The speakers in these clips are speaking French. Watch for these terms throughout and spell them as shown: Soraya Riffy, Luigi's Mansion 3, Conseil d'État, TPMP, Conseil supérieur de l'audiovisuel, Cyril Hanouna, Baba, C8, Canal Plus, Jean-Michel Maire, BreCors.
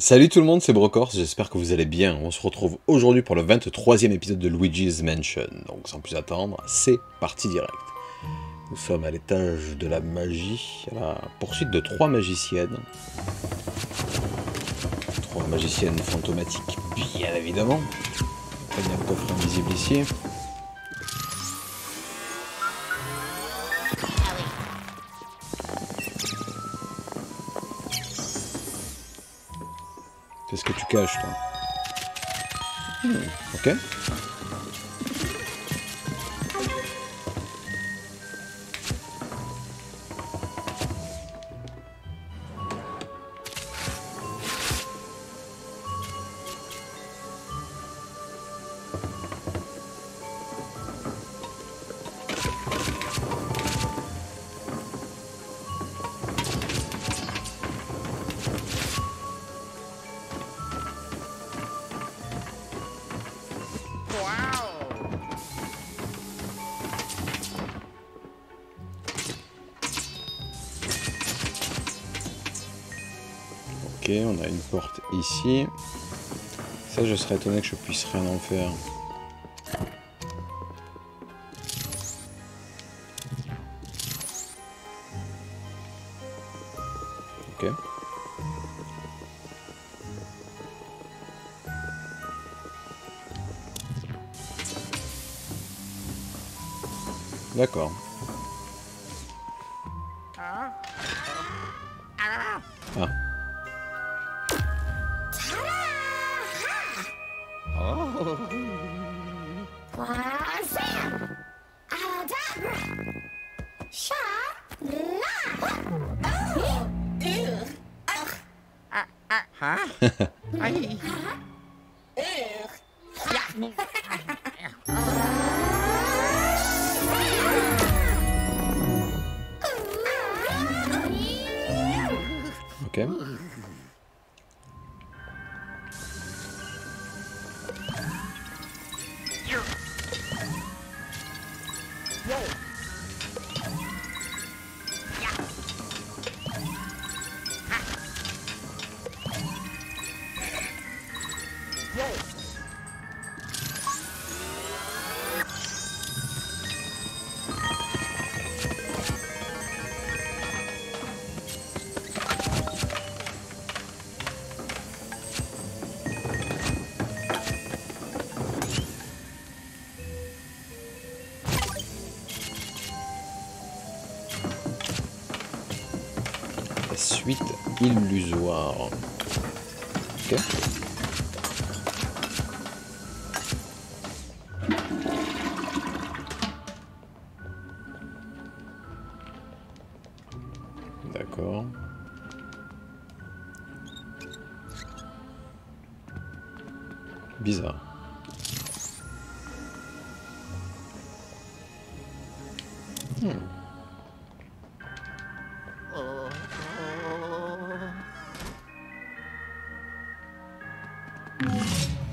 Salut tout le monde, c'est BreCors, j'espère que vous allez bien. On se retrouve aujourd'hui pour le 23e épisode de Luigi's Mansion. Donc sans plus attendre, c'est parti direct. Nous sommes à l'étage de la magie, à la poursuite de trois magiciennes. Trois magiciennes fantomatiques, bien évidemment. Très bien, le coffre invisible ici. C'est ce que tu caches, toi. Ok. Okay, on a une porte ici. Ça, je serais étonné que je puisse rien en faire. Ok. D'accord. Ah. Ok. Suite illusoire. Ok. D'accord. Bizarre.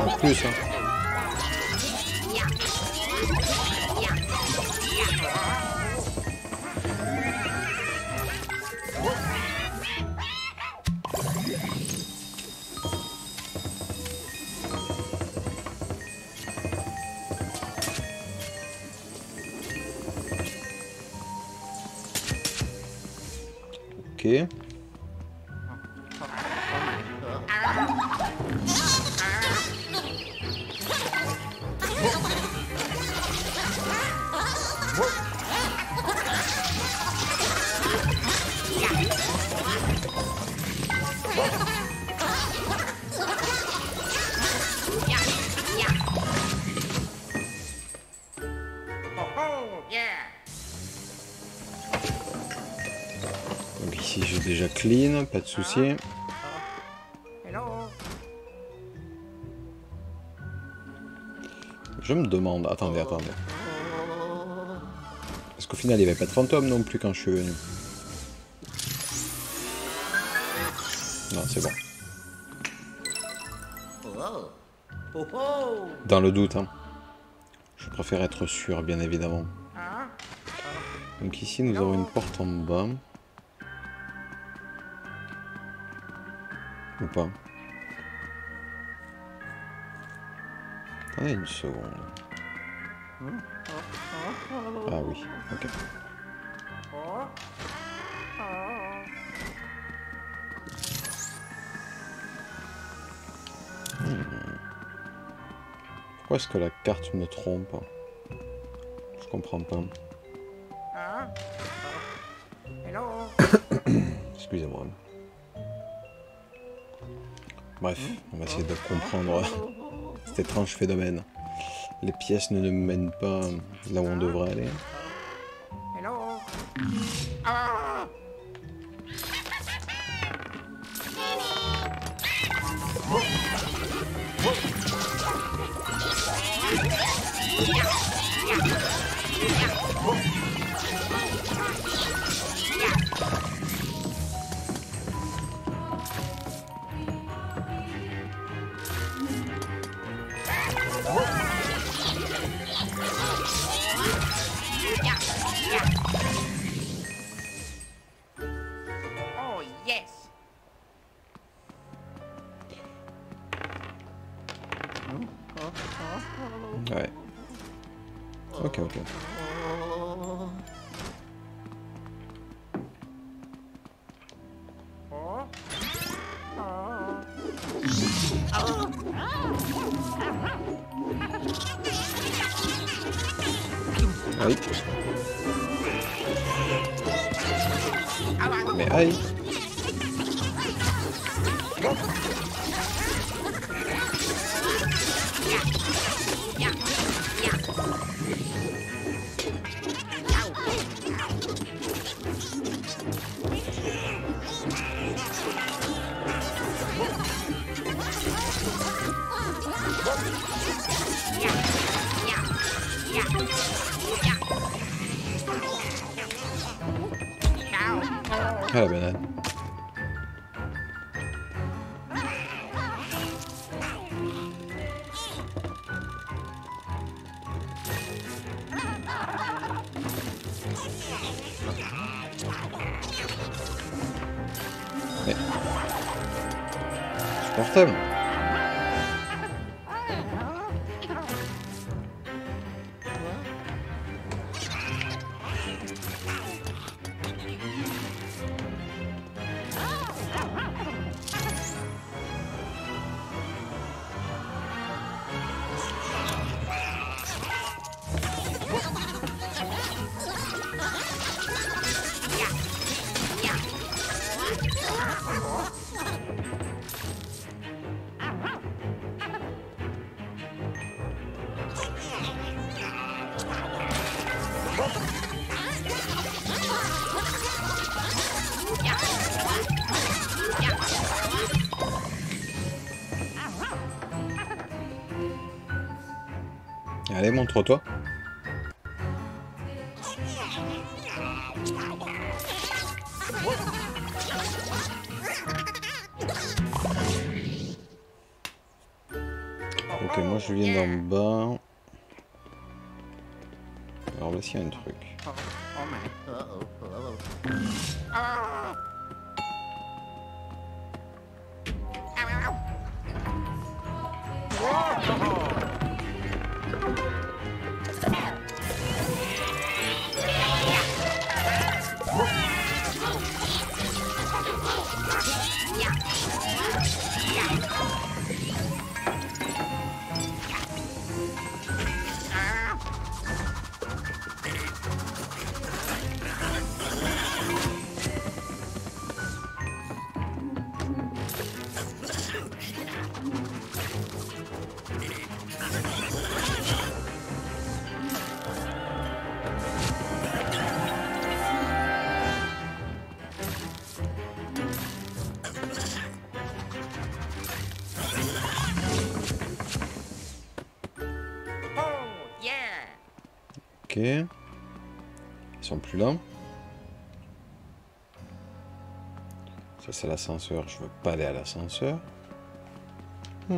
En plus, hein. okay. Donc ici j'ai déjà clean, pas de souci. Je me demande, attendez. Parce qu'au final il n'y avait pas de fantôme non plus quand je suis venu. Non, c'est bon. Dans le doute, hein. Je préfère être sûr, bien évidemment. Donc ici, nous avons une porte en bas. Ou pas. Attendez une seconde. Ah oui, ok. Pourquoi est-ce que la carte me trompe? Je comprends pas. Excusez-moi. Bref, on va essayer de comprendre cet étrange phénomène. Les pièces ne nous mènent pas là où on devrait aller. Ouais. Ok. Aïe. Mais aïe. Ah, la banane. Ouais. Supportable. Allez, montre-toi. Ok, moi je viens d'en bas. Alors là, s'il y a un truc. Ok. Ils sont plus là. Ça c'est l'ascenseur. Je veux pas aller à l'ascenseur. Là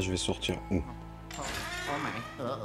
je vais sortir où? Ah.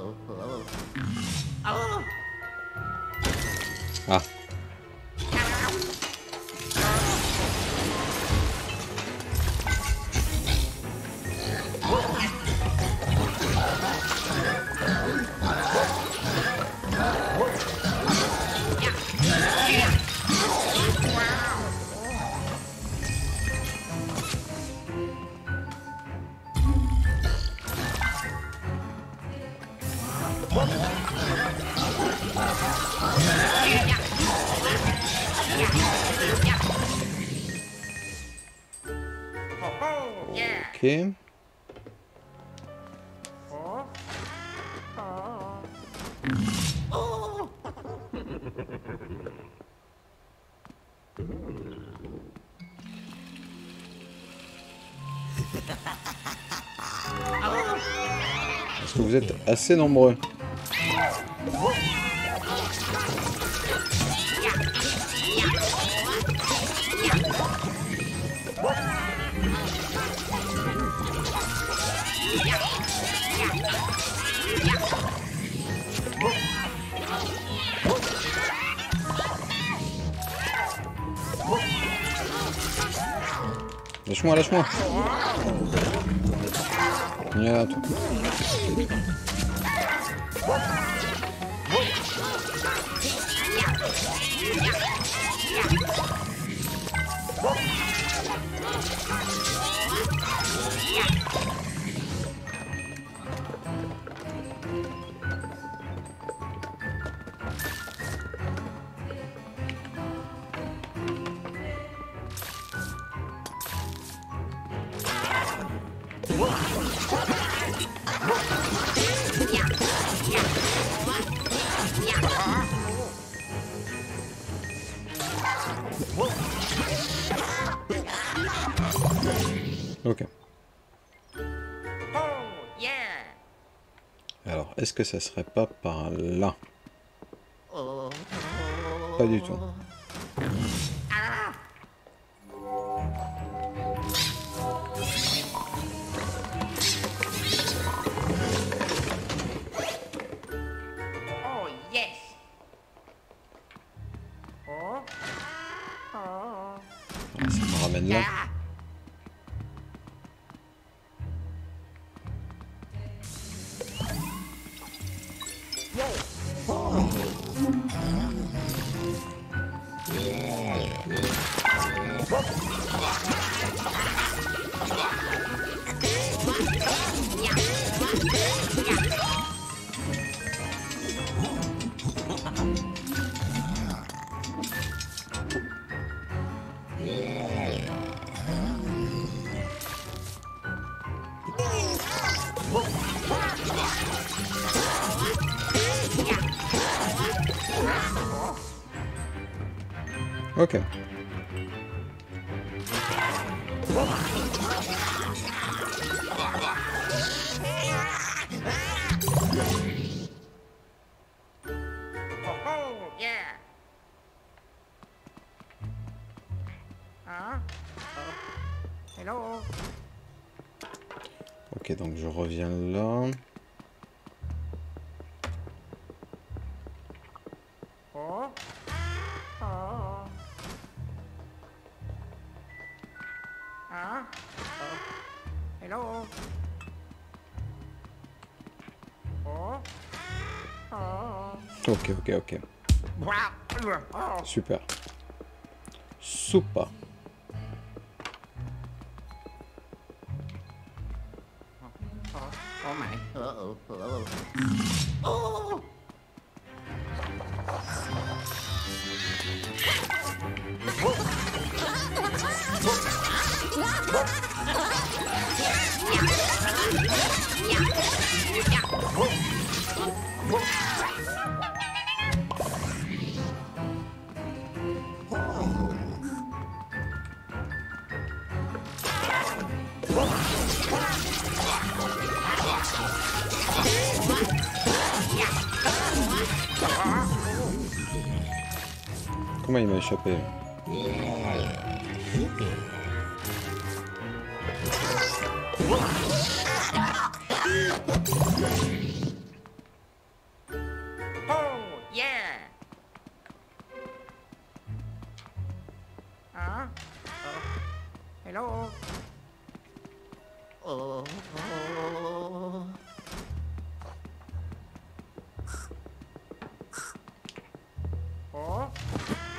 Okay. Est-ce que vous êtes assez nombreux? Lâche-moi, lâche-moi. Viens, toi. Ok. Alors, est-ce que ça serait pas par là? Pas du tout. Ok. Ok, donc je reviens là. Ok, ok, ok. Super. Super. Guck mal, ich meine Schoppe.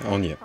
On y est.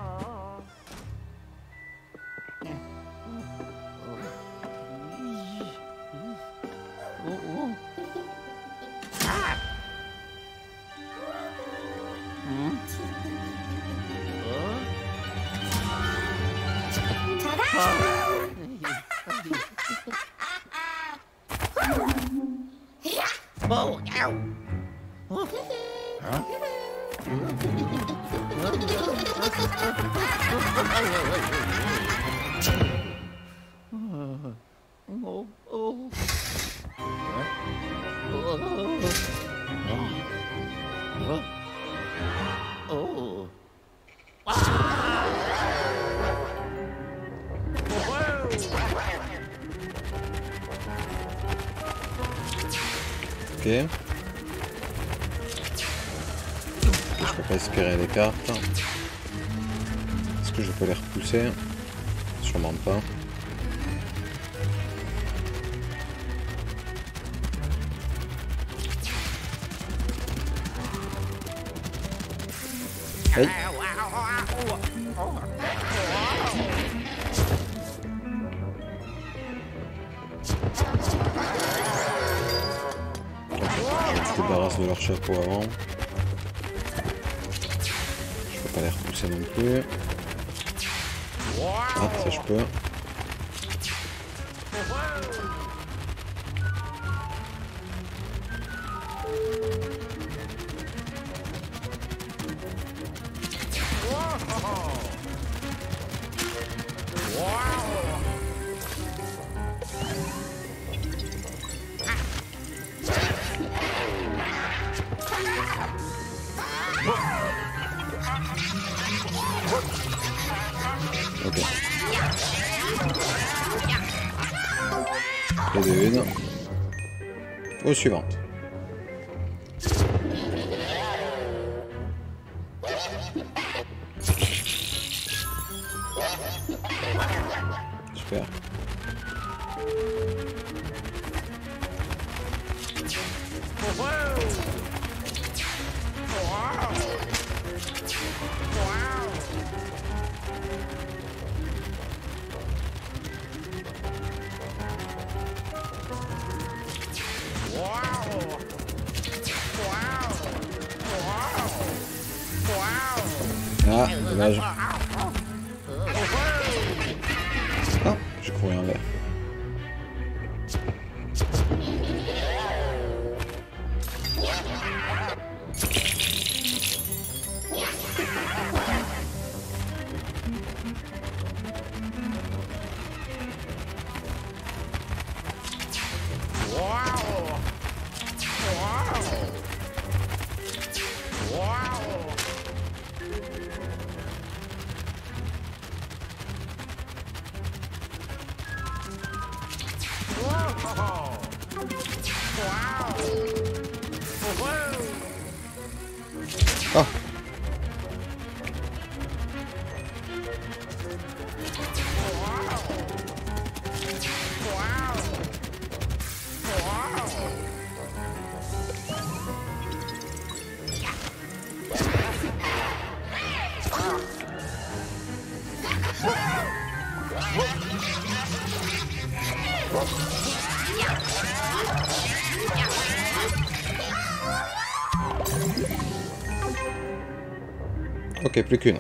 Okay. Je peux pas espérer les cartes. Est-ce que je peux les repousser? Sûrement pas. Hey. Je me débarrasse de leur chapeau avant. Je peux pas les repousser non plus. Ah, ça je peux. Au suivant. Super. Ah, dommage. Ah, j'ai couru en l'air. Ah. Ok, plus qu'une.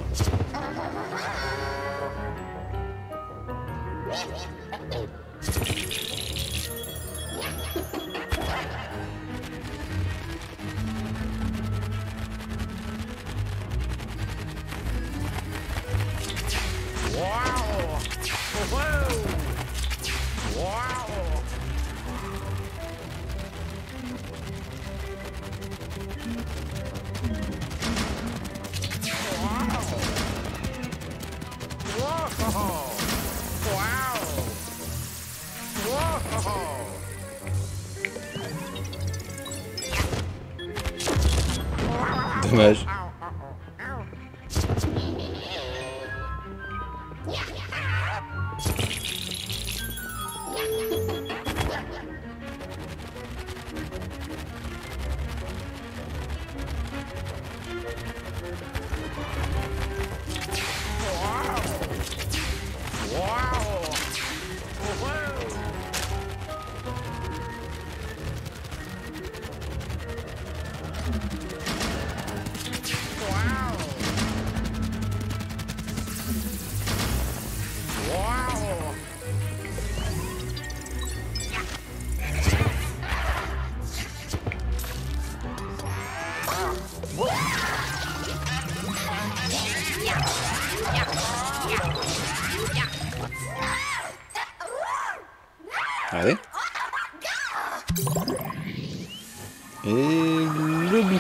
Dommage.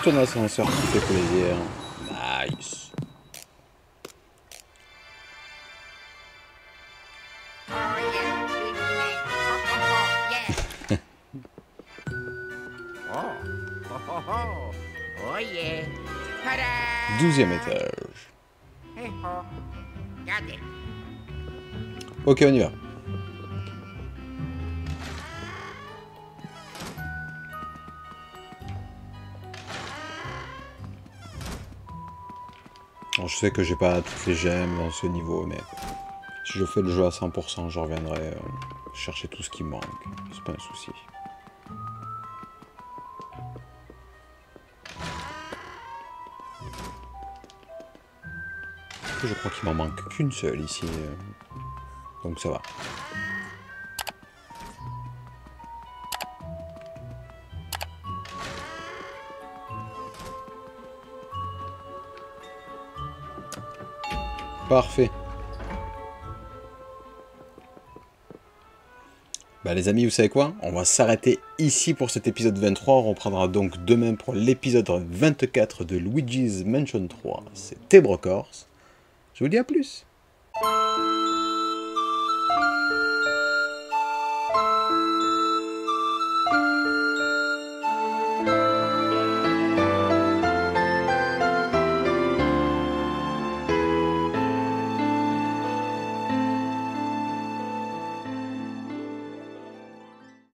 Un ascenseur qui fait plaisir. Nice. Douzième étage. Ok, on y va. Je sais que j'ai pas toutes les gemmes dans ce niveau, mais si je fais le jeu à 100%, je reviendrai chercher tout ce qui me manque. C'est pas un souci. Je crois qu'il m'en manque qu'une seule ici, donc ça va. Parfait. Bah les amis, vous savez quoi? On va s'arrêter ici pour cet épisode 23. On reprendra donc demain pour l'épisode 24 de Luigi's Mansion 3. C'était BreCors. Je vous dis à plus.